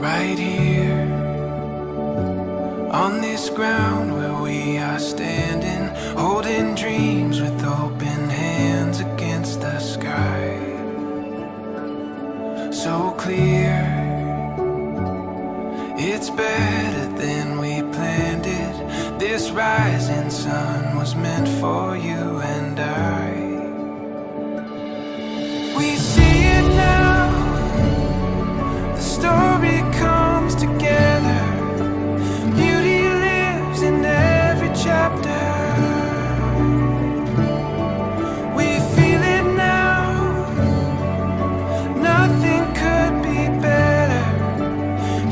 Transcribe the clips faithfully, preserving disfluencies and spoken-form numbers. right here on this ground where we are standing, holding dreams with open hands against the sky. So clear, it's better than we planned it. This rising sun was meant for you and I. We see it now, the story comes together. Beauty lives in every chapter. We feel it now, nothing could be better.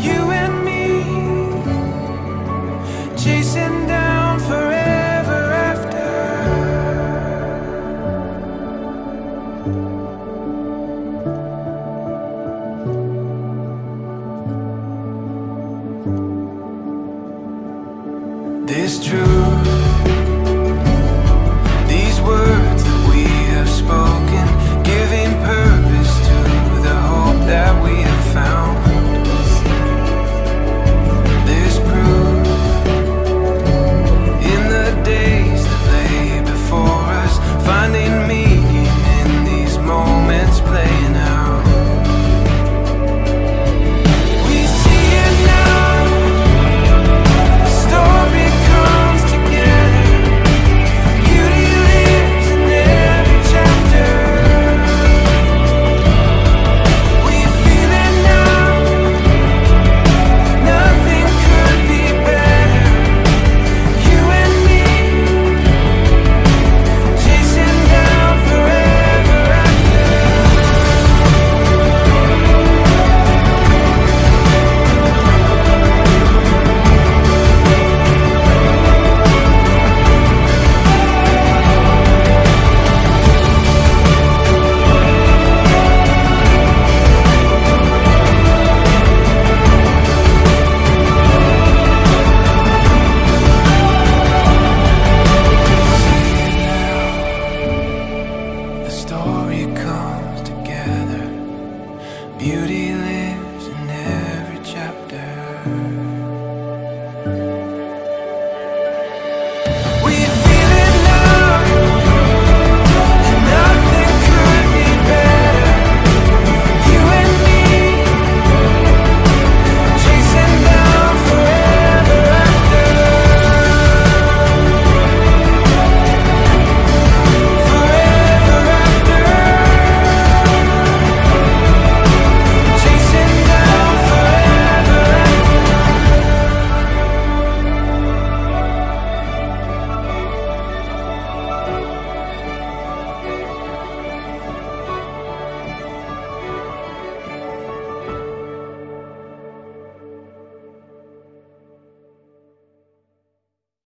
You and me, chasing down forever after. This truth